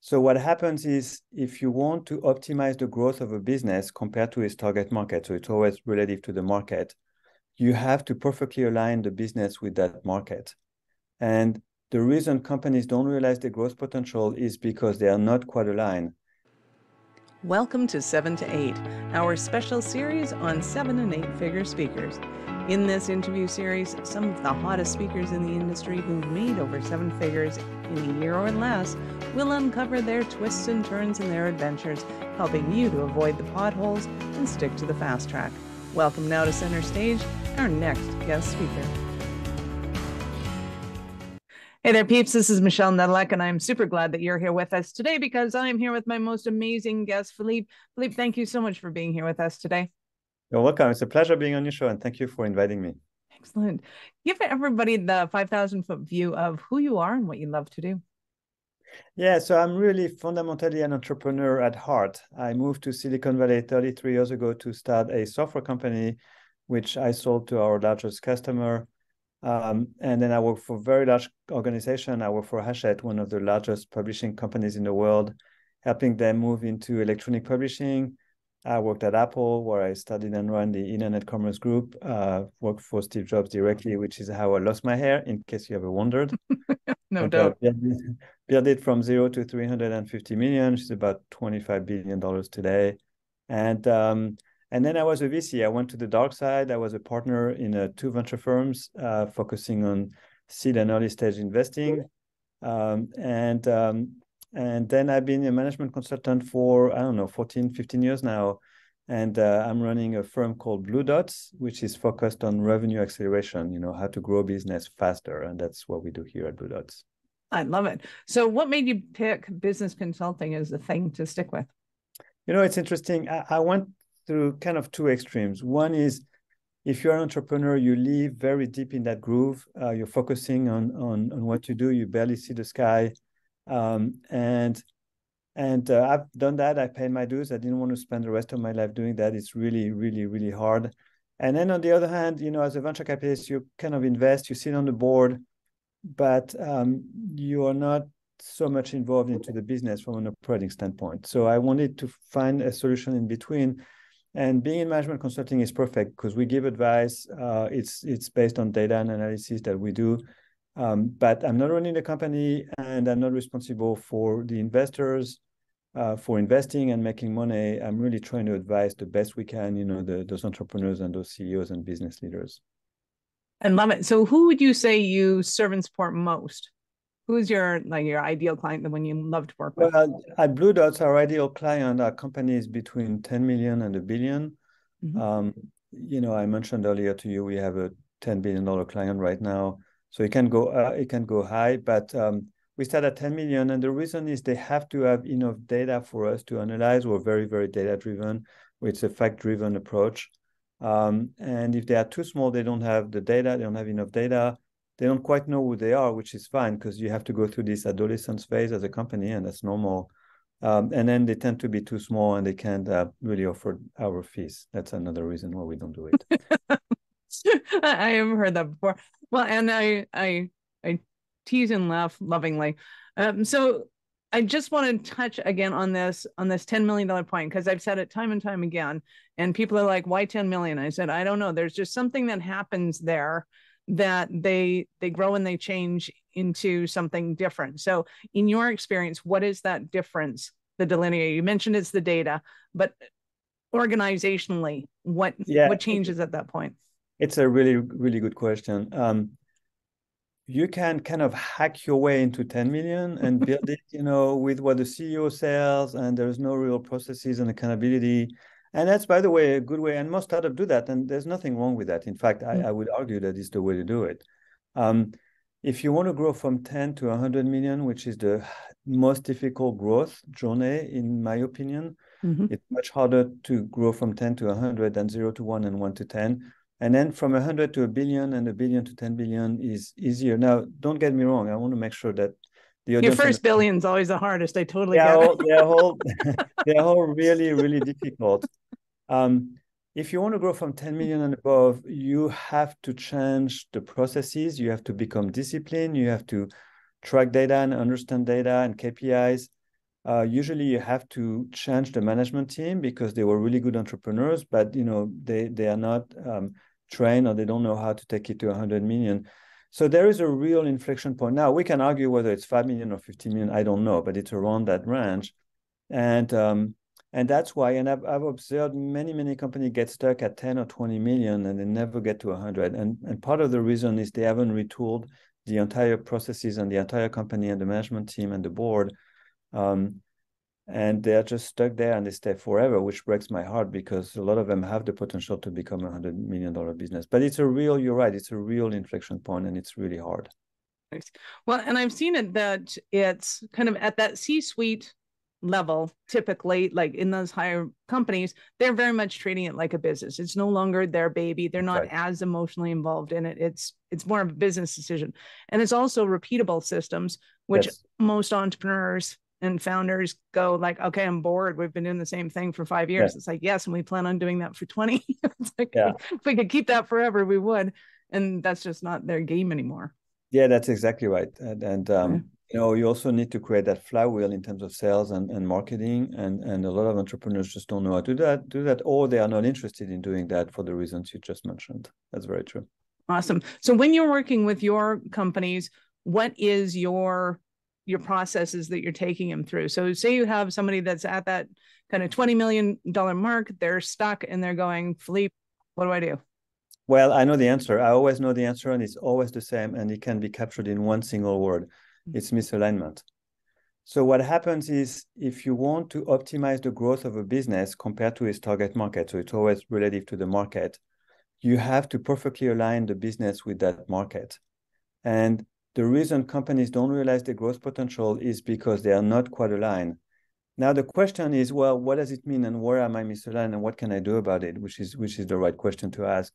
So what happens is, if you want to optimize the growth of a business compared to its target market, so it's always relative to the market, you have to perfectly align the business with that market. And the reason companies don't realize their growth potential is because they are not quite aligned. Welcome to 7 to 8, our special series on 7 and 8 figure speakers. In this interview series, some of the hottest speakers in the industry who've made over 7 figures in a year or less will uncover their twists and turns in their adventures, helping you to avoid the potholes and stick to the fast track. Welcome now to Center Stage, our next guest speaker. Hey there, peeps. This is Michelle Nedelec, and I'm super glad that you're here with us today because I'm here with my most amazing guest, Philippe. Philippe, thank you so much for being here with us today. You're welcome. It's a pleasure being on your show, and thank you for inviting me. Excellent. Give everybody the 5,000-foot view of who you are and what you love to do. Yeah, so I'm really fundamentally an entrepreneur at heart. I moved to Silicon Valley 33 years ago to start a software company, which I sold to our largest customer. And then I worked for a very large organization. I worked for Hachette, one of the largest publishing companies in the world, helping them move into electronic publishing. I worked at Apple, where I studied and ran the Internet Commerce Group, worked for Steve Jobs directly, which is how I lost my hair, in case you ever wondered. No and doubt. Built it from zero to 350 million, which is about $25 billion today. And then I was a VC. I went to the dark side. I was a partner in 2 venture firms, focusing on seed and early stage investing. And then I've been a management consultant for, I don't know, 14, 15 years now. And I'm running a firm called Blue Dots, which is focused on revenue acceleration, you know, how to grow business faster. And that's what we do here at Blue Dots. I love it. So what made you pick business consulting as the thing to stick with? You know, it's interesting. I went through kind of 2 extremes. One is, if you're an entrepreneur, you live very deep in that groove. You're focusing on what you do. You barely see the sky. And I've done that. I paid my dues. I didn't want to spend the rest of my life doing that. It's really, really, really hard. And then on the other hand, you know, as a venture capitalist, you kind of invest, you sit on the board, but you are not so much involved into the business from an operating standpoint. So I wanted to find a solution in between. And being in management consulting is perfect because we give advice. It's based on data and analysis that we do. But I'm not running the company, and I'm not responsible for the investors, for investing and making money. I'm really trying to advise the best we can, you know, those entrepreneurs and those CEOs and business leaders. I love it. So who would you say you serve and support most? Who's your ideal client, the one you love to work with? Well, at Blue Dots, our ideal client are companies between 10 million and a billion. Mm-hmm. You know, I mentioned earlier to you, we have a $10 billion client right now. So it can go high, but we start at 10 million. And the reason is they have to have enough data for us to analyze. We're very, very data-driven. It's a fact-driven approach. And if they are too small, they don't have the data. They don't have enough data. They don't quite know who they are, which is fine because you have to go through this adolescence phase as a company, and that's normal. And then they tend to be too small and they can't really offer our fees. That's another reason why we don't do it. I have heard that before. Well, and I tease and laugh lovingly. So I just want to touch again on this $10 million point, because I've said it time and time again, and people are like, why 10 million? I said, I don't know. There's just something that happens there that they grow and they change into something different. So in your experience, what is that difference, the delineator? You mentioned it's the data, but organizationally, what changes at that point? It's a really, really good question. You can kind of hack your way into 10 million and build it, you know, with what the CEO sells, and there's no real processes and accountability. And that's, by the way, a good way. And most startups do that. And there's nothing wrong with that. In fact, I would argue that is the way to do it. If you want to grow from 10 to 100 million, which is the most difficult growth journey, in my opinion, it's much harder to grow from 10 to 100 than 0 to 1 and 1 to 10. And then from 100 to a billion and a billion to 10 billion is easier. Now, don't get me wrong. I want to make sure that the audience... Your first billion is always the hardest. I totally get it. They're all really, really difficult. If you want to grow from 10 million and above, you have to change the processes. You have to become disciplined. You have to track data and understand data and KPIs. Usually you have to change the management team because they were really good entrepreneurs, but they are not trained, or they don't know how to take it to 100 million. So there is a real inflection point. Now, we can argue whether it's 5 million or 15 million, I don't know, but it's around that range. And that's why, and I've observed many companies get stuck at 10 or 20 million and they never get to 100. And part of the reason is they haven't retooled the entire processes and the entire company and the management team and the board. And they're just stuck there and they stay forever, which breaks my heart because a lot of them have the potential to become $100 million business. But it's a real, you're right, it's a real inflection point and it's really hard. Well, and I've seen it that it's kind of at that C-suite level, typically, like in those higher companies, they're very much treating it like a business. It's no longer their baby. They're not as emotionally involved in it. It's more of a business decision. And it's also repeatable systems, which most entrepreneurs and founders go like, okay, I'm bored. We've been doing the same thing for 5 years. It's like, yes, and we plan on doing that for 20. It's like, if we could keep that forever, we would. And that's just not their game anymore. Yeah, that's exactly right. And you also need to create that flywheel in terms of sales and marketing. And a lot of entrepreneurs just don't know how to do that, or they are not interested in doing that for the reasons you just mentioned. That's very true. Awesome. So when you're working with your companies, what is your processes that you're taking them through? So say you have somebody that's at that kind of $20 million mark, they're stuck and they're going, Philippe, what do I do? Well, I know the answer. I always know the answer, and it's always the same, and it can be captured in one single word. It's misalignment. So what happens is, if you want to optimize the growth of a business compared to its target market, so it's always relative to the market, you have to perfectly align the business with that market. And the reason companies don't realize their growth potential is because they are not quite aligned. Now the question is, well, what does it mean, and where am I misaligned, and what can I do about it? Which is the right question to ask.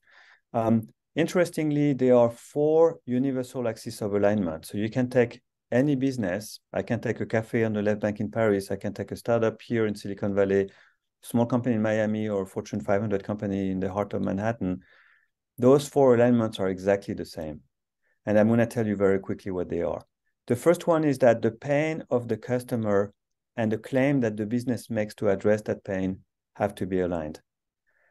Interestingly, there are 4 universal axes of alignment. So you can take any business. I can take a cafe on the left bank in Paris. I can take a startup here in Silicon Valley, small company in Miami, or a Fortune 500 company in the heart of Manhattan. Those 4 alignments are exactly the same. And I'm going to tell you very quickly what they are. The first one is that the pain of the customer and the claim that the business makes to address that pain have to be aligned.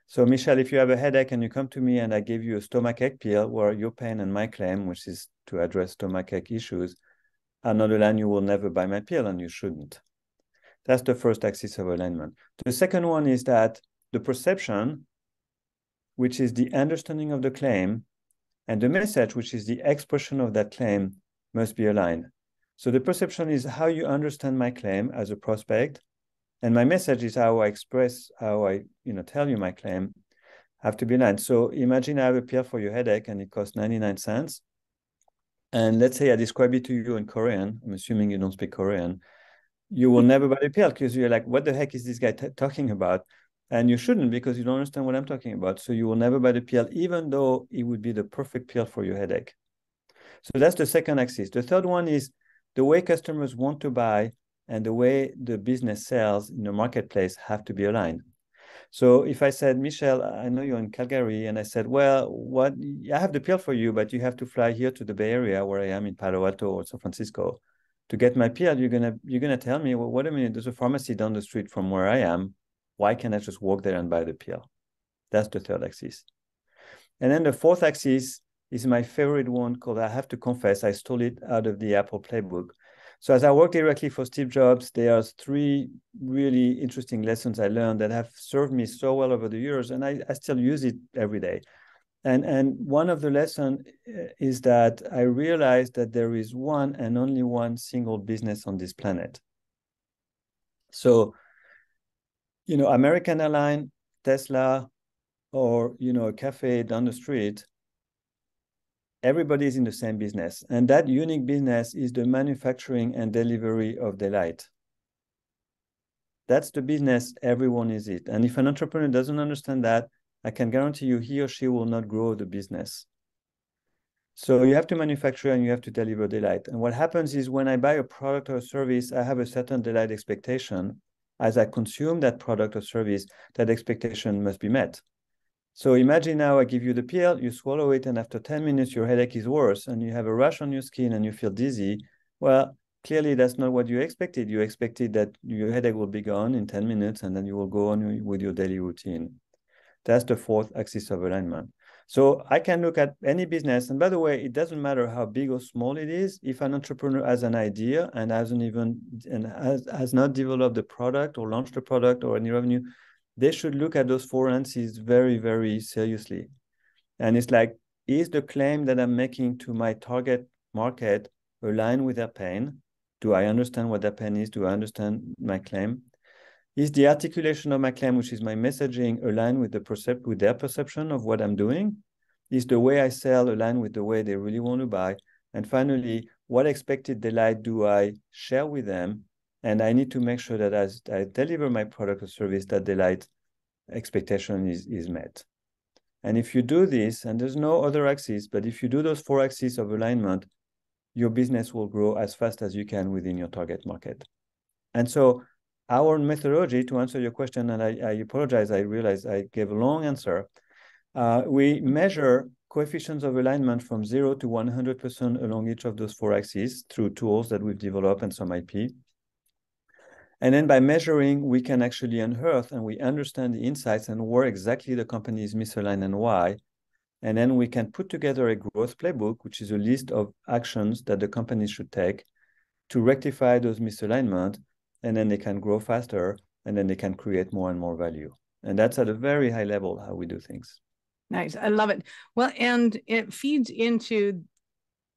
So Michelle, if you have a headache and you come to me and I give you a stomachache pill where your pain and my claim, which is to address stomachache issues, another line, you will never buy my pill, and you shouldn't. That's the first axis of alignment. The second one is that the perception, which is the understanding of the claim, and the message, which is the expression of that claim, must be aligned. So the perception is how you understand my claim as a prospect, and my message is how I express, how I tell you my claim, have to be aligned. So imagine I have a pill for your headache, and it costs 99 cents. And let's say I describe it to you in Korean. I'm assuming you don't speak Korean. You will never buy the pill because you're like, what the heck is this guy talking about? And you shouldn't, because you don't understand what I'm talking about. So you will never buy the pill, even though it would be the perfect pill for your headache. So that's the second axis. The third one is the way customers want to buy and the way the business sells in the marketplace have to be aligned. So if I said, Michelle, I know you're in Calgary, and I said, well, what I have the pill for you, but you have to fly here to the Bay Area where I am in Palo Alto or San Francisco to get my pill, you're gonna tell me, well, wait a minute, there's a pharmacy down the street from where I am. Why can't I just walk there and buy the pill? That's the third axis. And then the fourth axis is my favorite one, called, I have to confess, I stole it out of the Apple playbook. So as I work directly for Steve Jobs, there are 3 really interesting lessons I learned that have served me so well over the years, and I still use it every day. And one of the lessons is that I realized that there is one and only one single business on this planet. So, American Airlines, Tesla, or, a cafe down the street, everybody's in the same business. And that unique business is the manufacturing and delivery of delight. That's the business everyone is in. And if an entrepreneur doesn't understand that, I can guarantee you he or she will not grow the business. So you have to manufacture and you have to deliver delight. And what happens is, when I buy a product or a service, I have a certain delight expectation. As I consume that product or service, that expectation must be met. So imagine now I give you the pill, you swallow it, and after 10 minutes, your headache is worse, and you have a rash on your skin and you feel dizzy. Well, clearly that's not what you expected. You expected that your headache will be gone in 10 minutes and then you will go on with your daily routine. That's the fourth axis of alignment. So I can look at any business. And by the way, it doesn't matter how big or small it is. If an entrepreneur has an idea and has not developed the product or launched the product or any revenue, they should look at those four lenses very, very seriously. And it's like, is the claim that I'm making to my target market aligned with their pain? Do I understand what their pain is? Do I understand my claim? Is the articulation of my claim, which is my messaging, aligned with their perception of what I'm doing? Is the way I sell aligned with the way they really want to buy? And finally, what expected delight do I share with them? And I need to make sure that as I deliver my product or service, that delight expectation is met. And if you do this, and there's no other axis, but if you do those four axes of alignment, your business will grow as fast as you can within your target market. And so our methodology, to answer your question, and I apologize, I realize I gave a long answer. We measure coefficients of alignment from 0 to 100% along each of those four axes through tools that we've developed and some IP. And then by measuring, we can actually unearth and we understand the insights and where exactly the company is misaligned and why. And then we can put together a growth playbook, which is a list of actions that the company should take to rectify those misalignments. And then they can grow faster, and then they can create more and more value. And that's at a very high level how we do things. Nice. I love it. Well, and it feeds into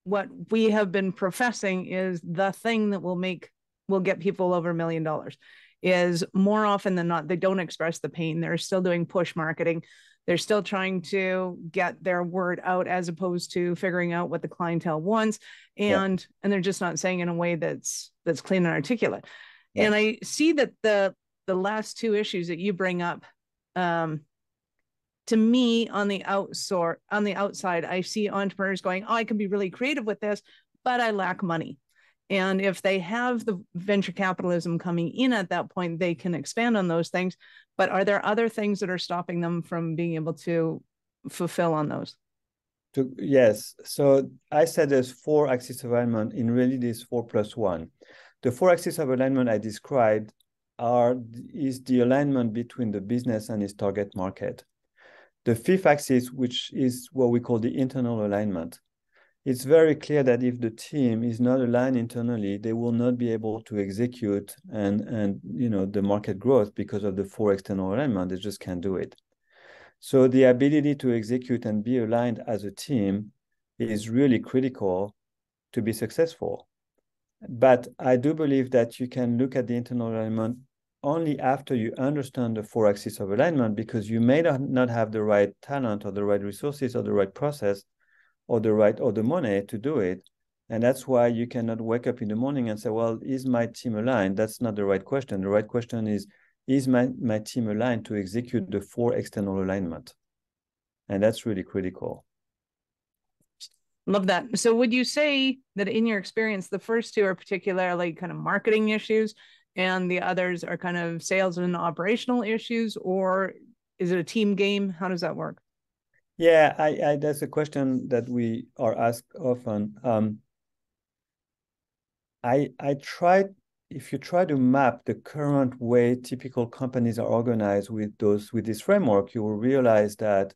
what we have been professing is the thing that will get people over $1 million is more often than not, they don't express the pain. They're still doing push marketing. They're still trying to get their word out as opposed to figuring out what the clientele wants. And, yeah. And they're just not saying in a way that's clean and articulate. And I see that the last two issues that you bring up, to me on the outside, I see entrepreneurs going, oh, I can be really creative with this, but I lack money. And if they have the venture capitalism coming in at that point, they can expand on those things. But are there other things that are stopping them from being able to fulfill on those? Yes. So I said there's four axis of alignment. In really, there's 4+1. The four axes of alignment I described is the alignment between the business and its target market. The fifth axis, which is what we call the internal alignment. It's very clear that if the team is not aligned internally, they will not be able to execute and the market growth because of the four external alignment. They just can't do it. So the ability to execute and be aligned as a team is really critical to be successful. But I do believe that you can look at the internal alignment only after you understand the four axes of alignment, because you may not have the right talent or the right resources or the right process or the money to do it. And that's why you cannot wake up in the morning and say, well, is my team aligned? That's not the right question. The right question is my team aligned to execute the four external alignment? And that's really critical. Love that. So would you say that in your experience, the first two are particularly kind of marketing issues and the others are kind of sales and operational issues, or is it a team game? How does that work? Yeah, I that's a question that we are asked often. If you try to map the current way typical companies are organized with this framework, you will realize that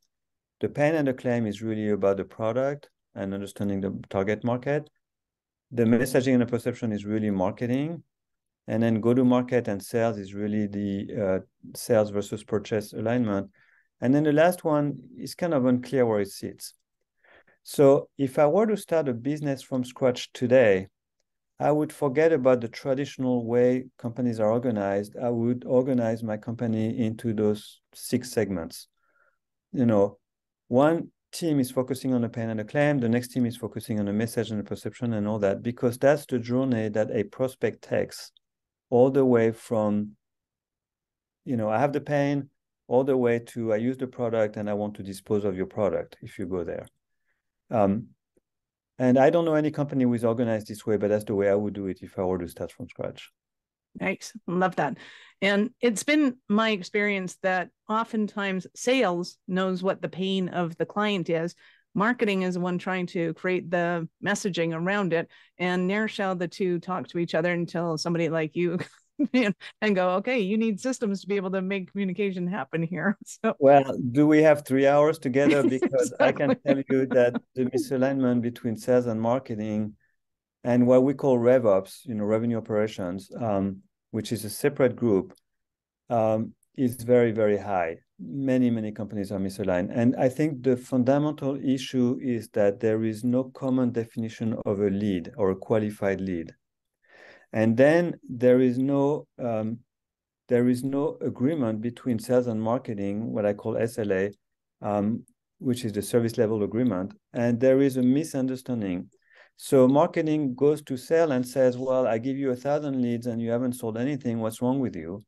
the pain and the claim is really about the product and understanding the target market. The messaging and the perception is really marketing. And then go-to-market and sales is really the sales versus purchase alignment. And then the last one is kind of unclear where it sits. So if I were to start a business from scratch today, I would forget about the traditional way companies are organized. I would organize my company into those 6 segments. One team is focusing on the pain and the claim. The next team is focusing on the message and the perception and all that, because that's the journey that a prospect takes all the way from, I have the pain, all the way to I use the product and I want to dispose of your product if you go there. And I don't know any company who is organized this way, but that's the way I would do it if I were to start from scratch. Nice. Love that. And it's been my experience that oftentimes sales knows what the pain of the client is, Marketing is one trying to create the messaging around it, and ne'er shall the two talk to each other until somebody like you and go, okay, you need systems to be able to make communication happen here. So, well, do we have 3 hours together? Because exactly. I can tell you that the misalignment between sales and marketing and what we call RevOps, you know, revenue operations, which is a separate group, is very, very high. Many, many companies are misaligned. And I think the fundamental issue is that there is no common definition of a lead or a qualified lead. And then there is no agreement between sales and marketing, what I call SLA, which is the service level agreement. And there is a misunderstanding. So marketing goes to sales and says, well, I give you 1,000 leads and you haven't sold anything. What's wrong with you?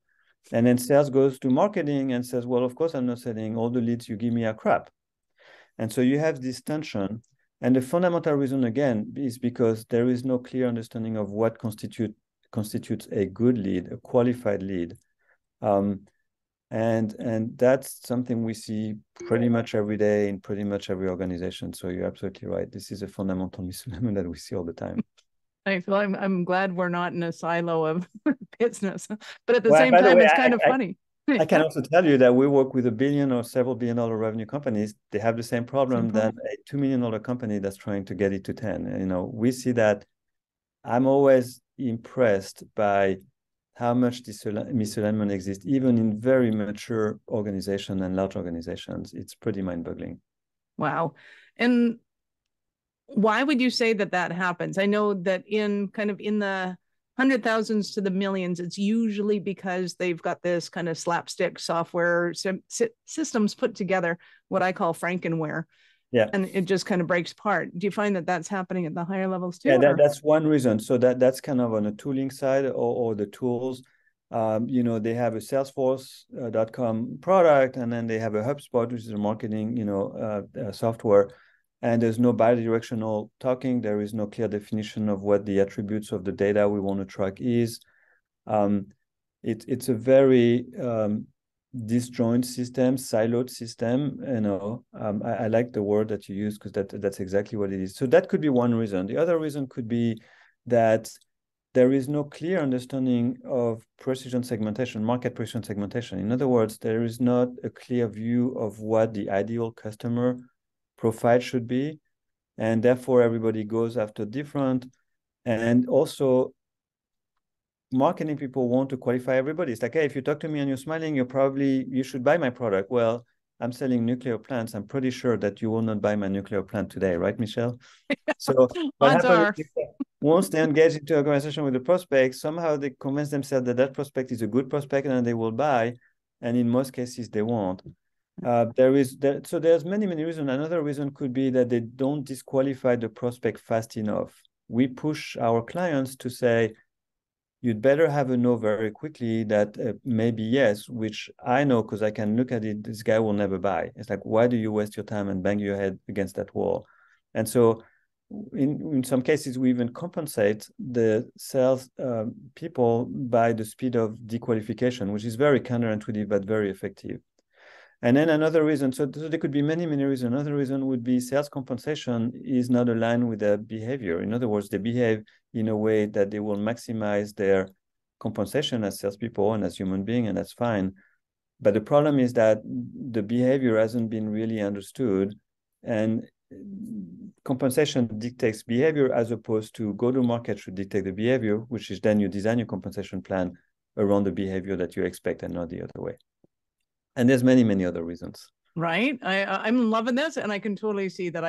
And then sales goes to marketing and says, well, of course, I'm not selling. All the leads you give me are crap. And so you have this tension. And the fundamental reason, again, is because there is no clear understanding of what constitutes a good lead, a qualified lead. And that's something we see pretty much every day in pretty much every organization. So you're absolutely right. This is a fundamental misalignment that we see all the time. I feel I'm glad we're not in a silo of business, but at the same time, it's kind of funny. I can also tell you that we work with $1 billion or several $1 billion revenue companies. They have the same problem than a $2 million company that's trying to get it to 10. You know, we see that. I'm always impressed by how much misalignment exists, even in very mature organizations and large organizations. It's pretty mind-boggling. Wow. And why would you say that that happens? I know that in the 100,000s to the millions, it's usually because they've got this kind of slapstick software systems put together, what I call Frankenware. Yeah. And it just kind of breaks apart. Do you find that that's happening at the higher levels too? Yeah, that's one reason. So that's kind of on the tooling side or the tools. You know, they have a Salesforce.com product, and then they have a HubSpot, which is a marketing, software. And there's no bi-directional talking. There is no clear definition of what the attributes of the data we want to track is. It's a very disjoint system, siloed system. You know, I like the word that you use because that's exactly what it is. So that could be one reason. The other reason could be that there is no clear understanding of precision segmentation, market precision segmentation. In other words, there is not a clear view of what the ideal customer profile should be, and therefore everybody goes after different. And also, marketing people want to qualify everybody. It's like, hey, if you talk to me and you're smiling, you should buy my product. Well, I'm selling nuclear plants. I'm pretty sure that you will not buy my nuclear plant today, right, Michelle? So once they engage into a conversation with the prospect, somehow they convince themselves that prospect is a good prospect and they will buy, and in most cases they won't. So there's many, many reasons. Another reason could be that they don't disqualify the prospect fast enough. We push our clients to say, you'd better have a no very quickly that maybe yes, which I know because I can look at it, this guy will never buy. It's like, why do you waste your time and bang your head against that wall? And so in some cases, we even compensate the sales people by the speed of dequalification, which is very counterintuitive, but very effective. And then another reason, so there could be many, many reasons. Another reason would be sales compensation is not aligned with their behavior. In other words, they behave in a way that they will maximize their compensation as salespeople and as human beings, and that's fine. But the problem is that the behavior hasn't been really understood, and compensation dictates behavior as opposed to go-to-market should dictate the behavior, which is then you design your compensation plan around the behavior that you expect and not the other way. And there's many, many other reasons. Right. I'm loving this. And I can totally see that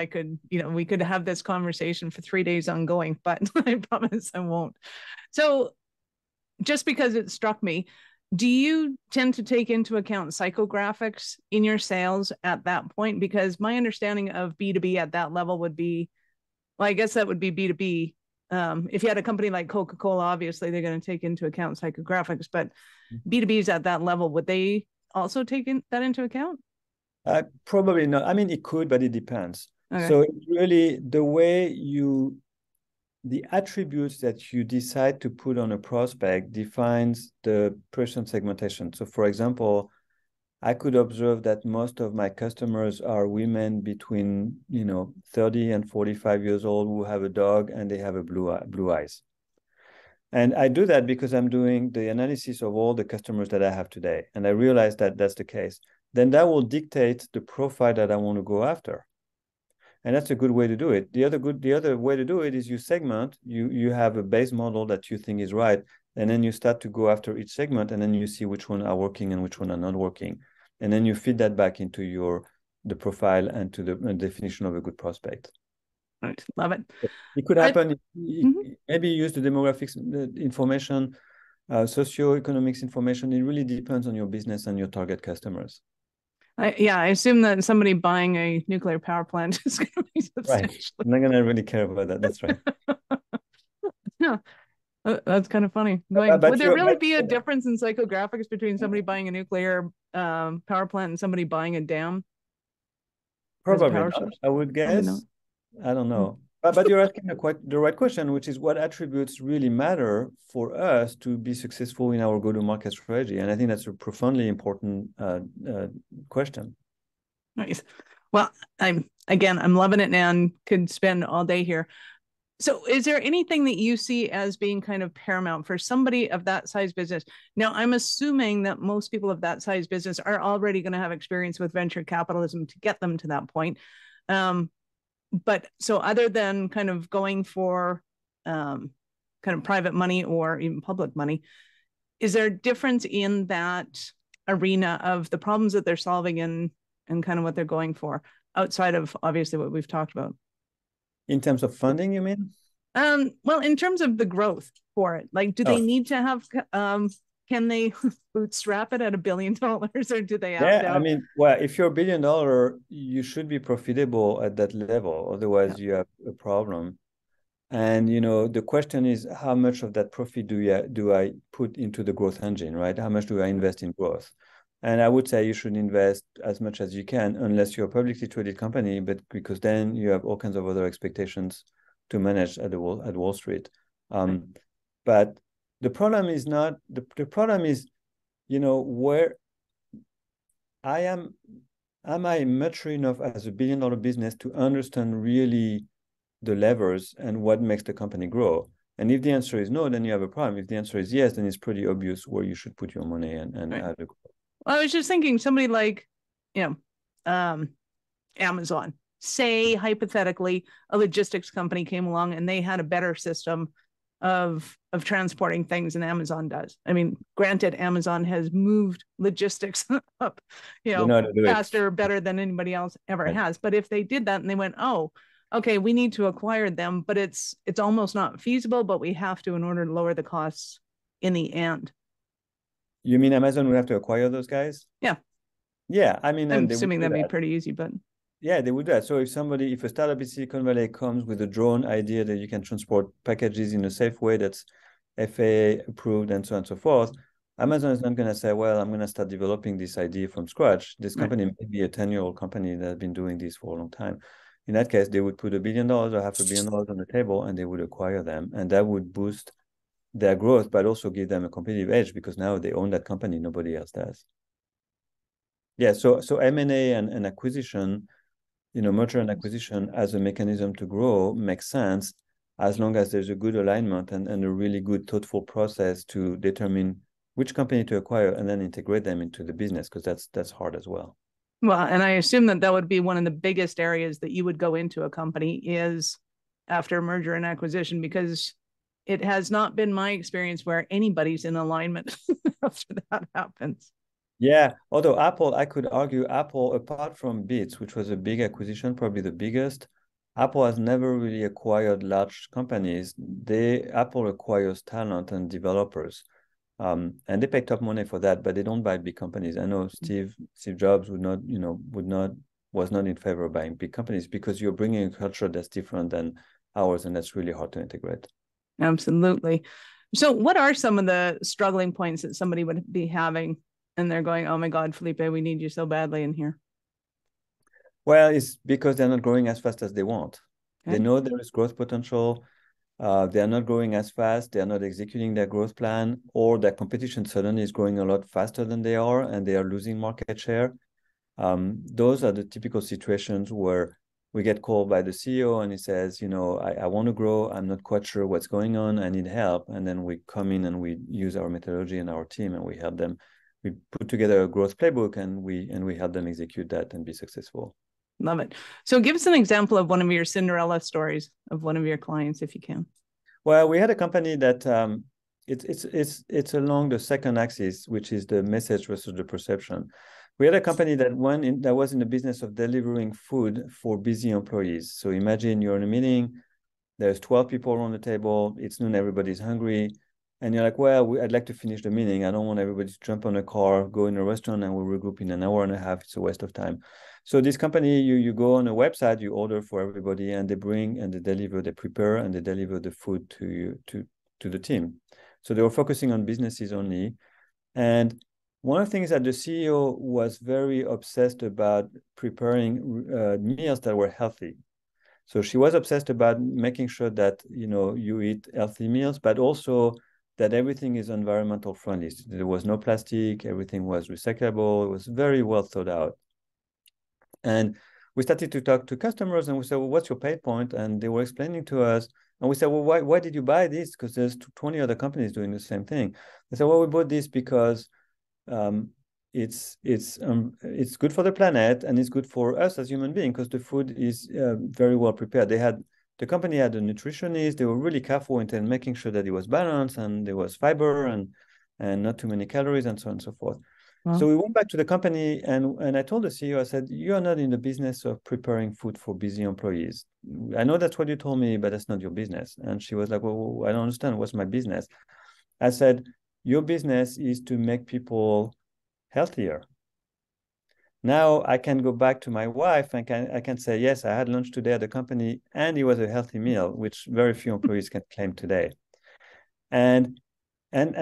we could have this conversation for 3 days ongoing, but I promise I won't. So just because it struck me, do you tend to take into account psychographics in your sales at that point? Because my understanding of B2B at that level would be, well, I guess that would be B2B. If you had a company like Coca-Cola, obviously they're going to take into account psychographics, but B2Bs at that level, would they also taking that into account? Probably not. I mean, it could, but it depends. Okay. So really the way the attributes that you decide to put on a prospect defines the person segmentation. So for example, I could observe that most of my customers are women between, 30 and 45 years old who have a dog and they have a blue eyes. And I do that because I'm doing the analysis of all the customers that I have today. And I realize that that's the case. Then that will dictate the profile that I want to go after. And that's a good way to do it. The other way to do it is you segment, you have a base model that you think is right. And then you start to go after each segment, and then you see which one are working and which one are not working. And then you feed that back into the profile and to the definition of a good prospect. Right. Love it. It could happen. Maybe you use the demographics information, socioeconomics information. It really depends on your business and your target customers. I assume that somebody buying a nuclear power plant is going to be substantially. Right. I'm not going to really care about that. That's right. No. That's kind of funny. Would there really be a difference in psychographics between somebody buying a nuclear power plant and somebody buying a dam? Probably not, I would guess. I don't know. But you're asking the right question, which is what attributes really matter for us to be successful in our go-to-market strategy. And I think that's a profoundly important question. Nice. Well, I'm loving it now and could spend all day here. So is there anything that you see as being kind of paramount for somebody of that size business? Now, I'm assuming that most people of that size business are already going to have experience with venture capitalism to get them to that point. But so other than kind of going for kind of private money or even public money, is there a difference in that arena of the problems that they're solving and kind of what they're going for outside of obviously what we've talked about? In terms of funding, you mean? Well, in terms of the growth for it, do they need to have, can they bootstrap it at $1 billion or do they have to? Yeah, if you're $1 billion, you should be profitable at that level. Otherwise, you have a problem. And, the question is, how much of that profit do I put into the growth engine, right? How much do I invest in growth? And I would say you should invest as much as you can, unless you're a publicly traded company, but because then you have all kinds of other expectations to manage at Wall Street. But the problem is not the problem is, where I am. Am I mature enough as a $1 billion business to understand really the levers and what makes the company grow? And if the answer is no, then you have a problem. If the answer is yes, then it's pretty obvious where you should put your money and how to grow. Well, I was just thinking somebody like, Amazon, say, hypothetically, a logistics company came along and they had a better system of transporting things than Amazon does. Granted, Amazon has moved logistics up, faster, better than anybody else ever has. But if they did that and they went, we need to acquire them, but it's almost not feasible, but we have to in order to lower the costs in the end. You mean Amazon would have to acquire those guys? Yeah. Yeah. I'm assuming that'd be pretty easy, but. Yeah, they would do that. So if a startup in Silicon Valley comes with a drone idea that you can transport packages in a safe way that's FAA approved and so on and so forth, Amazon is not going to say, well, I'm going to start developing this idea from scratch. This company may be a 10-year-old company that has been doing this for a long time. In that case, they would put $1 billion or $500 million on the table and they would acquire them. And that would boost their growth, but also give them a competitive edge because now they own that company, nobody else does. Yeah, so M&A and acquisition, merger and acquisition as a mechanism to grow makes sense as long as there's a good alignment and a really good thoughtful process to determine which company to acquire and then integrate them into the business because that's hard as well. Well, and I assume that would be one of the biggest areas that you would go into a company is after merger and acquisition because it has not been my experience where anybody's in alignment after that happens. Yeah, although Apple, I could argue Apple, apart from Beats, which was a big acquisition, probably the biggest, Apple has never really acquired large companies. Apple acquires talent and developers, and they pay top money for that, but they don't buy big companies. I know Steve Jobs was not in favor of buying big companies because you're bringing a culture that's different than ours, and that's really hard to integrate. Absolutely. So what are some of the struggling points that somebody would be having and they're going, oh my God, Felipe, we need you so badly in here? Well, it's because they're not growing as fast as they want. Okay. They know there is growth potential. They're not growing as fast, they're not executing their growth plan, or their competition suddenly is growing a lot faster than they are, and they are losing market share. Those are the typical situations where we get called by the CEO and he says, you know, I want to grow, I'm not quite sure what's going on, I need help. And then we come in and we use our methodology and our team, and we help them. We put together a growth playbook, and we help them execute that and be successful. Love it. So give us an example of one of your Cinderella stories of one of your clients, if you can. Well, we had a company that it's along the second axis, which is the message versus the perception. We had a company that was in the business of delivering food for busy employees. So imagine you're in a meeting, there's 12 people on the table, it's noon, everybody's hungry, and you're like, well, I'd like to finish the meeting. I don't want everybody to jump on a car, go in a restaurant, and we'll regroup in an hour and a half. It's a waste of time. So this company, you go on a website, you order for everybody, and they bring and they deliver, they prepare and they deliver the food to you, to the team. So they were focusing on businesses only. And one of the things that the CEO was very obsessed about preparing meals that were healthy. So she was obsessed about making sure that, you know, you eat healthy meals, but also that everything is environmental friendly. There was no plastic, everything was recyclable, it was very well thought out. And we started to talk to customers, and we said, well, what's your pain point? And they were explaining to us. And we said, well, why did you buy this? Because there's 20 other companies doing the same thing. They said, well, we bought this because it's good for the planet, and it's good for us as human beings, because the food is very well prepared. The company had a nutritionist. They were really careful in making sure that it was balanced, and there was fiber and not too many calories, and so on and so forth. Wow. So we went back to the company, and I told the CEO, I said, you are not in the business of preparing food for busy employees. I know that's what you told me, but that's not your business. And she was like, well, I don't understand. What's my business? I said, your business is to make people healthier. Now I can go back to my wife and I can say, yes, I had lunch today at the company, and it was a healthy meal, which very few employees can claim today. And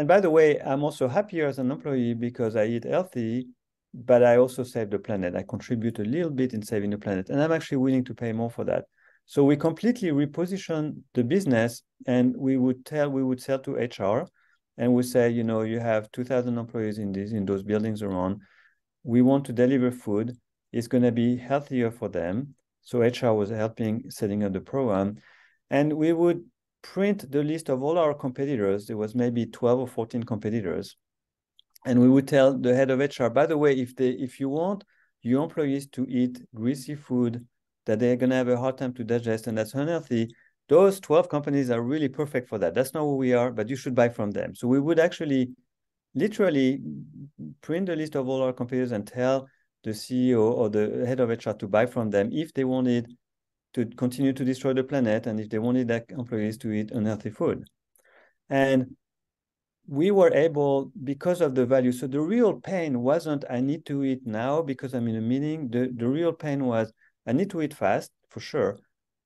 by the way, I'm also happier as an employee because I eat healthy, but I also save the planet. I contribute a little bit in saving the planet, and I'm actually willing to pay more for that. So we completely reposition the business, and we would sell to HR, and we say, you know, you have 2,000 employees in those buildings around. We want to deliver food. It's going to be healthier for them. So HR was helping setting up the program, and we would print the list of all our competitors. There was maybe 12 or 14 competitors, and we would tell the head of HR, by the way, if you want your employees to eat greasy food that they're going to have a hard time to digest and that's unhealthy, those 12 companies are really perfect for that. That's not who we are, but you should buy from them. So we would actually literally print the list of all our competitors and tell the CEO or the head of HR to buy from them if they wanted to continue to destroy the planet, and if they wanted their employees to eat unhealthy food. And we were able, because of the value, so the real pain wasn't, I need to eat now because I'm in a meeting. The real pain was, I need to eat fast, for sure.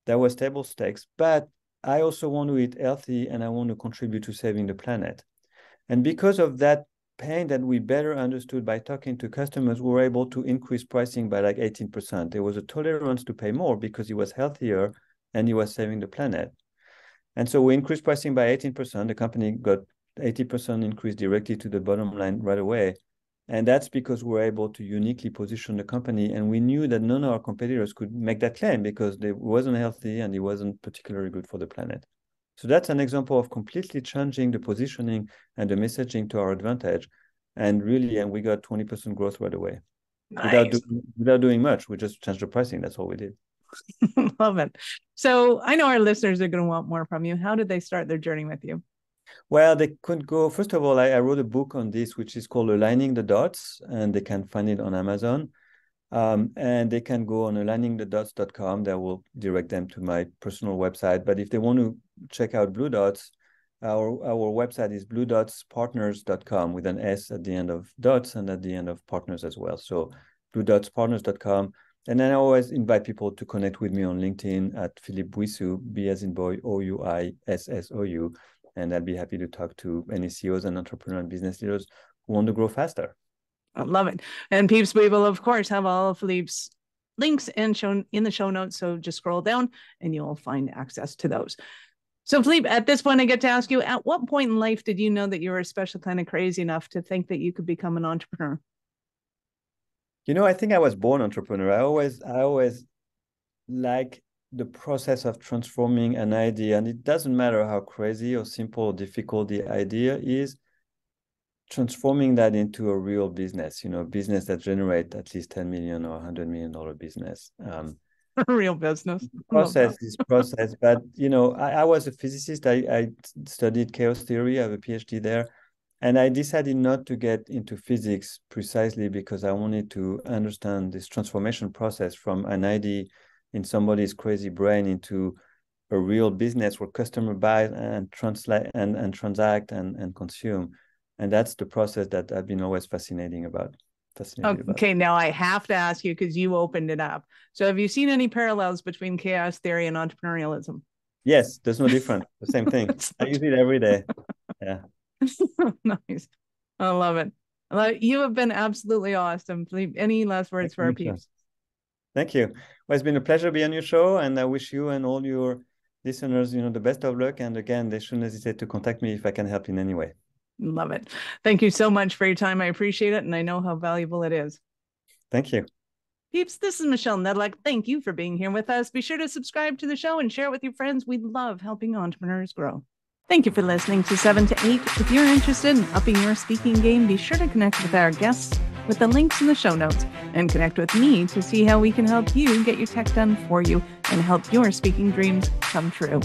That was table stakes, but I also want to eat healthy, and I want to contribute to saving the planet. And because of that pain that we better understood by talking to customers, we were able to increase pricing by like 18%. There was a tolerance to pay more because it was healthier and it was saving the planet. And so we increased pricing by 18%. The company got 80% increase directly to the bottom line right away. And that's because we were able to uniquely position the company. And we knew that none of our competitors could make that claim because it wasn't healthy and it wasn't particularly good for the planet. So that's an example of completely changing the positioning and the messaging to our advantage. And we got 20% growth right away. Nice. Without doing much. We just changed the pricing. That's all we did. Love it. So I know our listeners are going to want more from you. How did they start their journey with you? Well, they could go. First of all, I wrote a book on this, which is called Aligning the Dots, and they can find it on Amazon. And they can go on aligningthedots.com. That will direct them to my personal website. But if they want to check out Blue Dots, our website is bluedotspartners.com with an S at the end of dots and at the end of partners as well. So bluedotspartners.com. And then I always invite people to connect with me on LinkedIn at Philippe Bouissou, B as in boy, O-U-I-S-S-O-U. And I'll be happy to talk to any CEOs and entrepreneurs and business leaders who want to grow faster. I love it. And peeps, we will, of course, have all of Philippe's links in the show notes. So just scroll down and you'll find access to those. So Philippe, at this point, I get to ask you, at what point in life did you know that you were a special kind of crazy enough to think that you could become an entrepreneur? You know, I think I was born entrepreneur. I always like the process of transforming an idea. And it doesn't matter how crazy or simple or difficult the idea is, transforming that into a real business, you know, a business that generates at least $10 million or $100 million business. Real business. Process. But, you know, I was a physicist. I studied chaos theory. I have a PhD there. And I decided not to get into physics precisely because I wanted to understand this transformation process from an idea in somebody's crazy brain into a real business where customer buys and translate and transact and consume. And that's the process that I've been always fascinated about. Okay, now I have to ask you because you opened it up. So have you seen any parallels between chaos theory and entrepreneurialism? Yes, there's no difference. The same thing. I use it every day. Yeah. Nice. I love it. You have been absolutely awesome. Any last words for our peeps? Thank you. Well, it's been a pleasure being on your show, and I wish you and all your listeners, you know, the best of luck. And again, they shouldn't hesitate to contact me if I can help in any way. Love it. Thank you so much for your time. I appreciate it, and I know how valuable it is. Thank you. Peeps, this is Michelle Nedelec. Thank you for being here with us. Be sure to subscribe to the show and share it with your friends. We love helping entrepreneurs grow. Thank you for listening to 7 to 8. If you're interested in upping your speaking game, be sure to connect with our guests with the links in the show notes and connect with me to see how we can help you get your tech done for you and help your speaking dreams come true.